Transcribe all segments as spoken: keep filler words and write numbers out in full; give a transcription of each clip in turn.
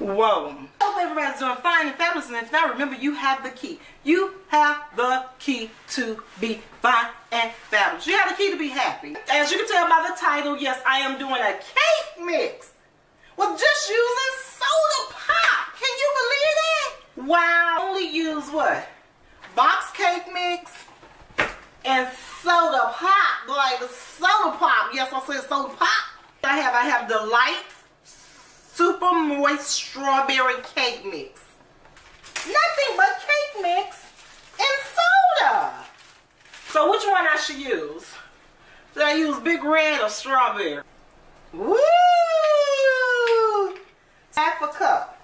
Whoa. I hope everybody's doing fine and fabulous. And if not, remember, you have the key. You have the key to be fine and fabulous. You have the key to be happy. As you can tell by the title, yes, I am doing a cake mix with just using soda pop. Can you believe that? Wow. I only use what? Box cake mix and soda pop. Like the soda pop. Yes, I said soda pop. I have, I have Delight Super Moist Strawberry Cake Mix. Nothing but cake mix and soda. So which one I should use? Should I use Big Red or strawberry? Woo! Half a cup.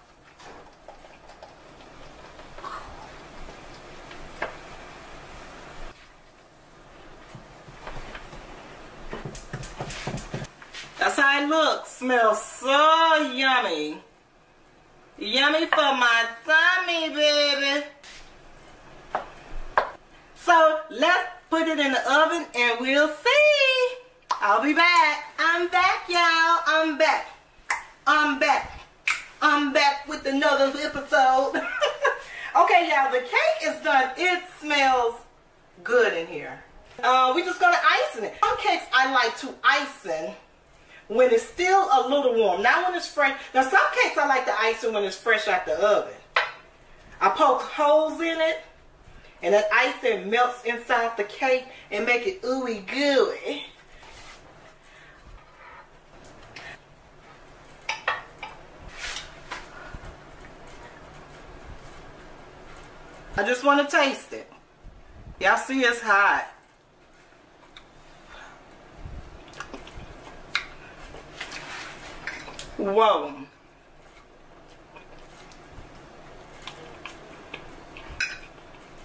That's how it looks. Smells so yummy. Yummy for my tummy, baby. So let's put it in the oven and we'll see. I'll be back. I'm back, y'all. I'm back. I'm back. I'm back with another episode. Okay, y'all, the cake is done. It smells good in here. Uh, we're just gonna icing it. Some cakes I like to icing when it's still a little warm, not when it's fresh. Now some cakes I like to ice it when it's fresh out the oven. I poke holes in it, and that icing melts inside the cake and make it ooey gooey. I just want to taste it. Y'all see it's hot. Whoa.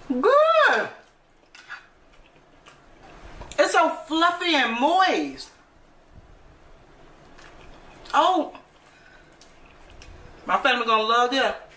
Good. It's so fluffy and moist. Oh. My family's gonna love this.